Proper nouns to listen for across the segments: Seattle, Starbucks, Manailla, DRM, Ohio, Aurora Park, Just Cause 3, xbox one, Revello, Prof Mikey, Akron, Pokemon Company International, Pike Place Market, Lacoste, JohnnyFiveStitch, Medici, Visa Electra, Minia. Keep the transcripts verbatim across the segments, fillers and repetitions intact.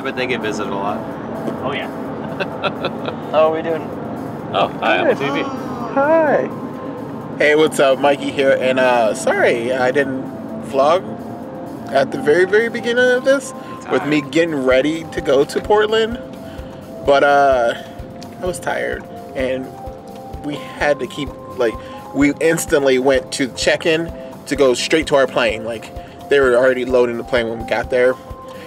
I bet they get visited a lot. Oh, yeah. How are we doing? Oh, hi, I'm on T V. Hi. Hey, what's up? Mikey here. And uh, sorry I didn't vlog at the very, very beginning of this with me getting ready to go to Portland. But uh, I was tired. And we had to keep, like, we instantly went to check-in to go straight to our plane. Like, they were already loading the plane when we got there.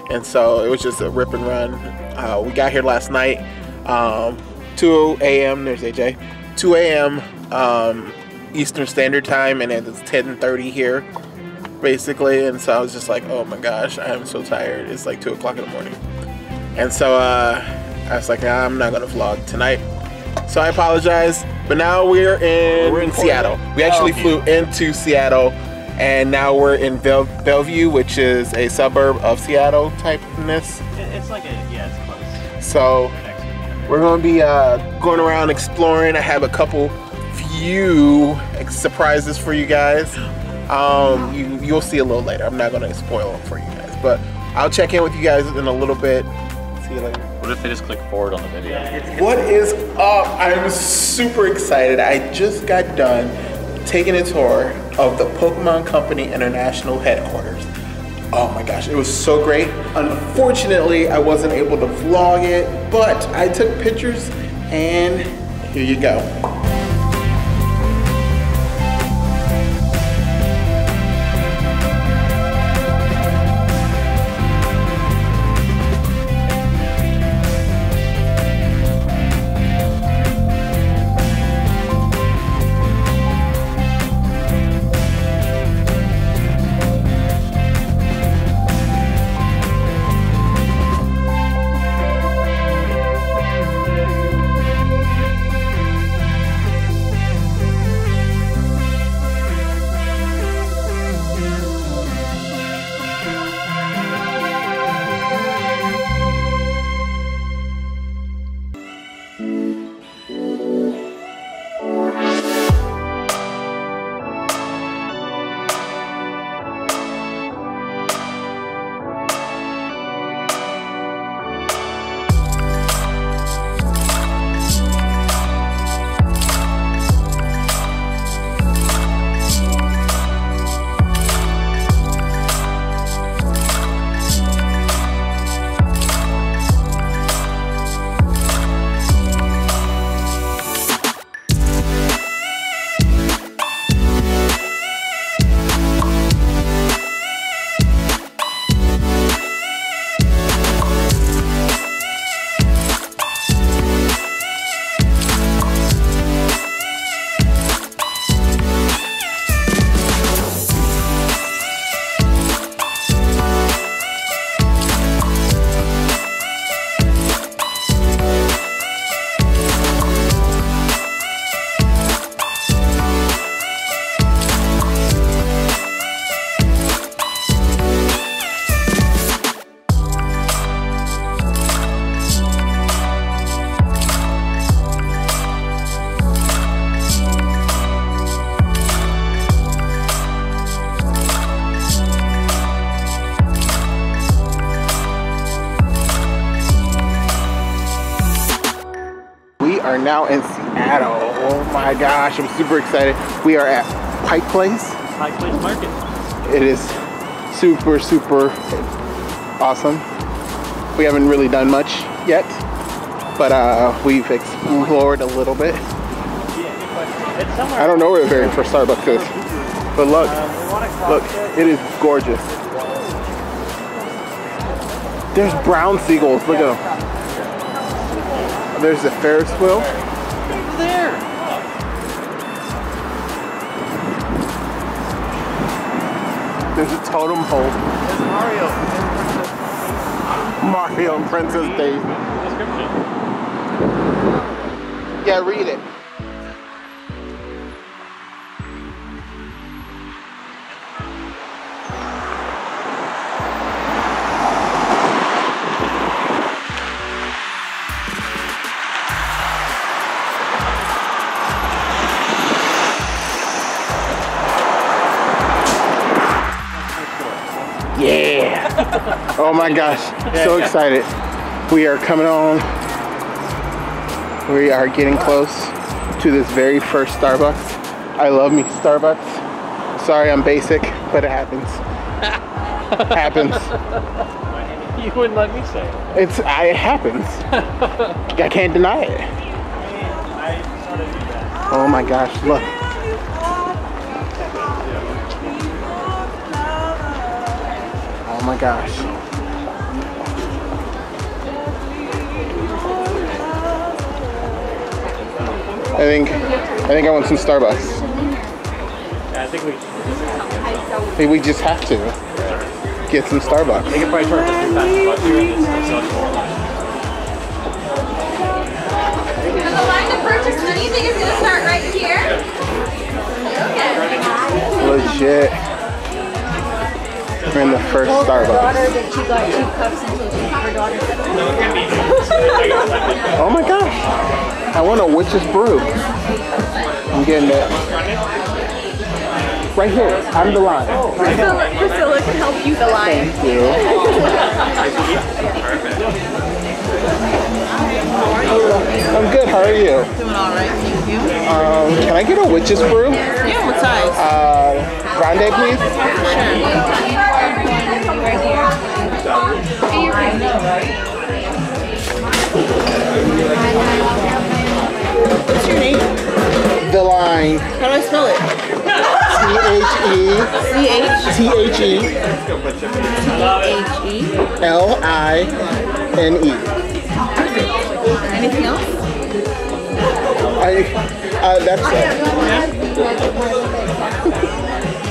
And so it was just a rip and run. Uh, we got here last night, um, two A M There's A J. two A M Um, Eastern Standard Time, and it's ten thirty here, basically. And so I was just like, oh my gosh, I am so tired. It's like two o'clock in the morning. And so uh, I was like, nah, I'm not gonna vlog tonight. So I apologize. But now we're in, we're in Seattle. We actually oh, flew yeah. into Seattle. And now we're in Bel Bellevue, which is a suburb of Seattle typeness. It's like a, yeah, it's close. So we're going to be uh, going around exploring. I have a couple few surprises for you guys. Um, you, you'll see a little later. I'm not going to spoil it for you guys. But I'll check in with you guys in a little bit. See you later. What if they just click forward on the video? What is up? I'm super excited. I just got done taking a tour of the Pokemon Company International headquarters. Oh my gosh, it was so great. Unfortunately, I wasn't able to vlog it, but I took pictures and here you go. Now in Seattle. Oh my gosh, I'm super excited. We are at Pike Place. Pike Place Market. It is super, super awesome. We haven't really done much yet, but uh, we've explored a little bit. I don't know where the very first Starbucks is, but look, look, it is gorgeous. There's brown seagulls, look at them. There's the Ferris wheel. Over there. There's a totem pole. There's Mario. Mario and Princess Daisy. Description. Yeah, read it. Oh my gosh, yeah, so yeah. excited. We are coming on. We are getting close to this very first Starbucks. I love me Starbucks. Sorry I'm basic, but it happens. happens. You wouldn't let me say it. It's, I, it happens. I can't deny it. I sort of do that. Oh my gosh, look. Oh my gosh. I think I think I want some Starbucks. Yeah, I think we I think we just have to get some Starbucks. They can probably charge us three times about here and it's so cool. The line to purchase anything is gonna start right here. Okay. Legit. We're in the first Starbucks. Oh my gosh! I want a witch's brew. I'm getting that. Right here. I'm the line. Priscilla, Priscilla can help you the line. Thank you. I'm good. How are you? Doing all right. Thank you. Um, can I get a witch's brew? Yeah. What size? Uh, grande, please. Sure. What's your name? The line. How do I spell it? C H E. C H. T H E. T H E. L I N E. Anything else? I, uh, that's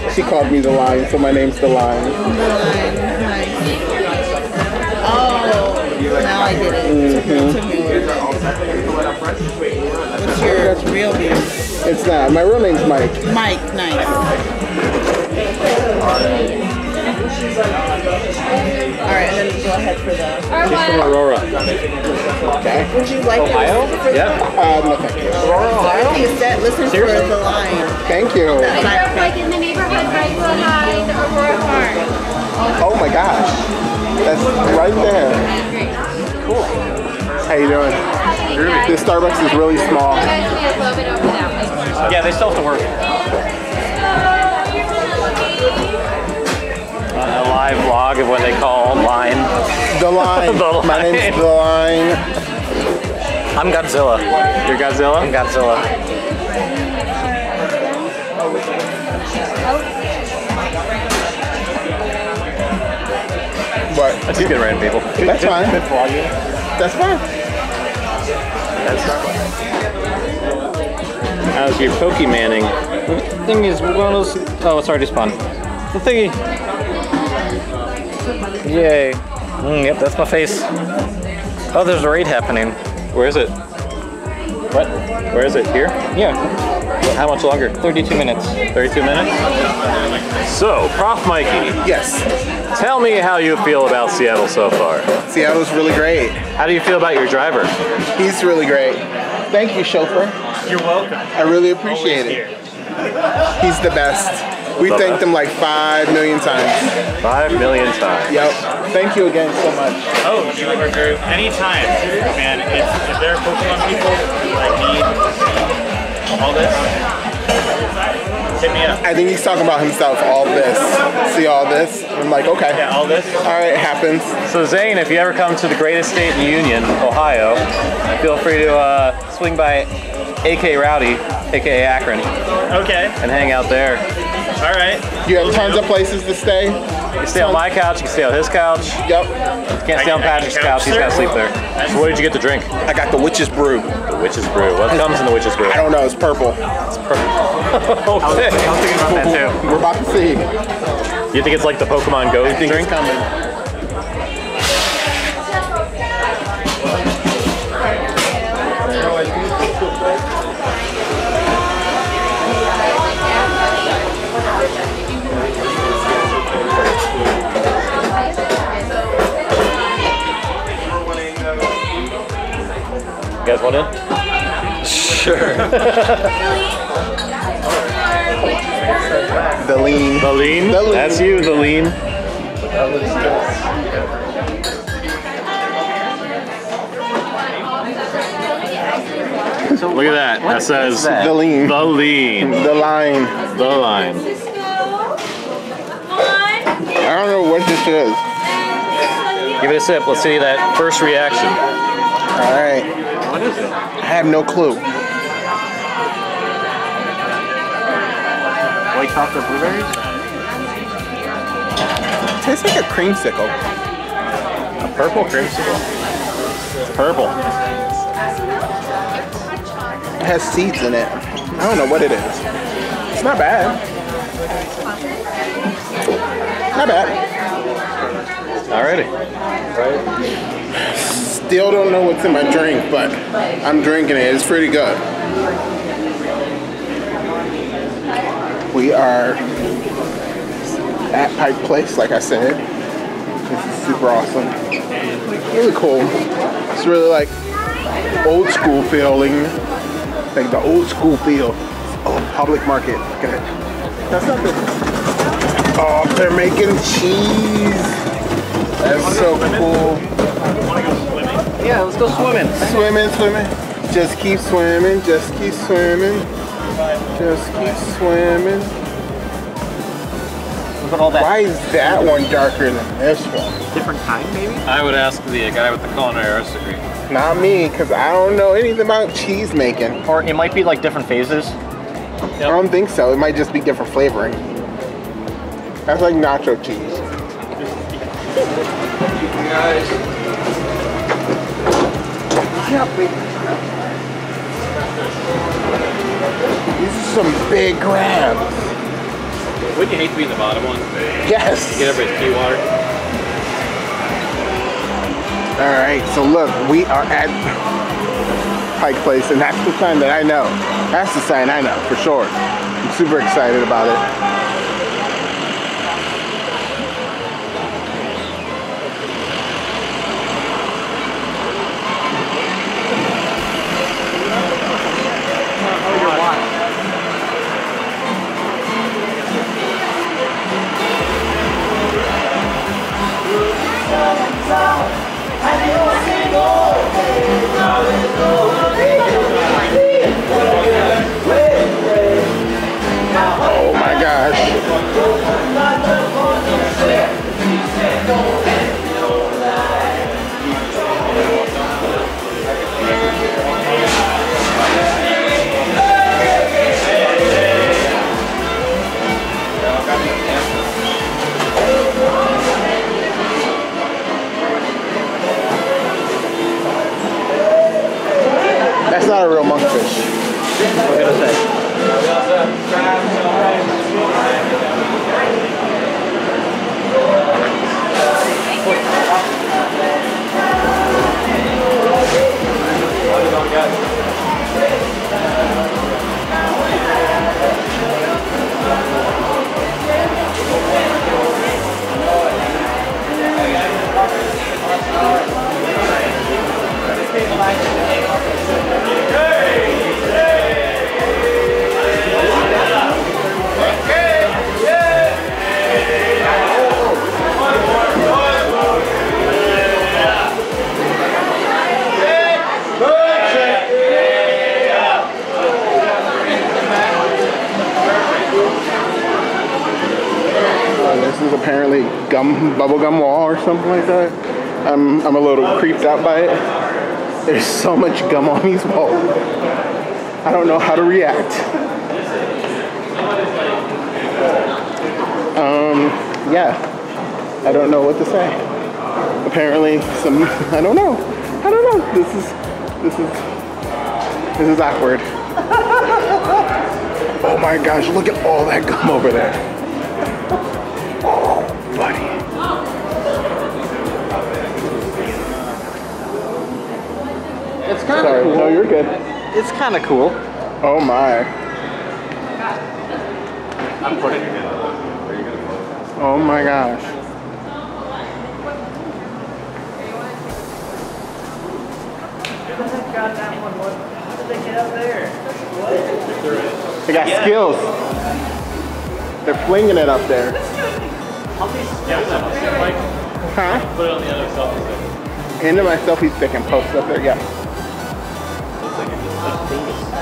it. She called me the line, so my name's the line. The line. Now I get it. Mm-hmm. What's your real name? It's not. My real name's Mike. Mike, nice. Alright, and then go ahead for the... She's from Aurora. Okay. Would you like Ohio? Yeah. Um, no, thank you. Aurora, Ohio? Listen for the line. Thank you. It's like in the neighborhood right behind Aurora Park. Oh my gosh. That's right there. Cool. How you doing? This Starbucks is really small. Yeah, they still have to work. Uh, a live vlog of what they call line. The line. The line. My name's The Line. I'm Godzilla. You're Godzilla? I'm Godzilla. But that's good, random people. That's fine. That's fine. That's fine. How's your Pokemanning? The thing is, we're going to. Oh, it's already spawned. The thingy. Yay. Mm, yep, that's my face. Oh, there's a raid happening. Where is it? What? Where is it? Here? Yeah. How much longer? thirty-two minutes. thirty-two minutes? So, Prof Mikey. Yes. Tell me how you feel about Seattle so far. Seattle's really great. How do you feel about your driver? He's really great. Thank you, chauffeur. You're welcome. I really appreciate it. He's the best. We thanked him like five million times. Five million times. Yep. Thank you again so much. Oh, you are very, anytime, man. If, if there are Pokemon people like me, all this? Hit me up. I think he's talking about himself, all this. See all this? I'm like, okay. Yeah, all this? All right, it happens. So Zane, if you ever come to the greatest state in the union, Ohio, feel free to uh, swing by A K Rowdy, A K A Akron. Okay. And hang out there. All right. You have tons of places to stay. You can stay tons. On my couch, you can stay on his couch. Yep. You can't stay I, on Patrick's couch, couch he's got to sleep there. So what did you get to drink? I got the witch's brew. The witch's brew. What comes in the witch's brew? I don't know, it's purple. It's purple. I, was, I was thinking about that too. We're about to see. You think it's like the Pokemon Go I think drink? It's coming. You guys want in? Sure. The lean. The lean? The lean. That's you, the lean. That was just... so look at that. That says that? The lean. The lean. The line. The line. I don't know what this is. Give it a sip. Let's see that first reaction. All right. What is it? I have no clue. White chocolate blueberries? Tastes like a creamsicle. A purple creamsicle. It's purple. It has seeds in it. I don't know what it is. It's not bad. Not bad. Alrighty. Still don't know what's in my drink, but I'm drinking it. It's pretty good. We are at Pike Place, like I said. This is super awesome. Really cool. It's really like old school feeling. Like the old school feel. Oh, public market. Look at it. That's not good. Oh, they're making cheese. That's so cool. Yeah, let's go swimming. Swimming, swimming. Just keep swimming. Just keep swimming. Just keep swimming. All that. Why is that one darker than this one? Different kind, maybe? I would ask the guy with the culinary arts degree. Not me, because I don't know anything about cheese making. Or it might be like different phases. Yep. I don't think so. It might just be different flavoring. That's like nacho cheese. Guys. These are some big grabs. Would you hate to be in the bottom one? Yes. Get everybody's pee water. All right, so look, we are at Pike Place, and that's the sign that I know. That's the sign I know for sure. I'm super excited about it. Oh my gosh. That's not a real monkfish. What can I say? Apparently gum, bubblegum wall or something like that. I'm, I'm a little creeped out by it. There's so much gum on these walls. I don't know how to react. Um, yeah, I don't know what to say. Apparently some, I don't know. I don't know. This is, this is, this is awkward. Oh my gosh, look at all that gum over there. It's kind of cool. No, you're good. It's kind of cool. Oh my. I'm putting it in. Oh my gosh. How did they get up there? What? They got skills. They're flinging it up there. On these steps, like, huh? Put it on the end of a selfie stick. End of my selfie stick and post up there, yeah. Looks like it's just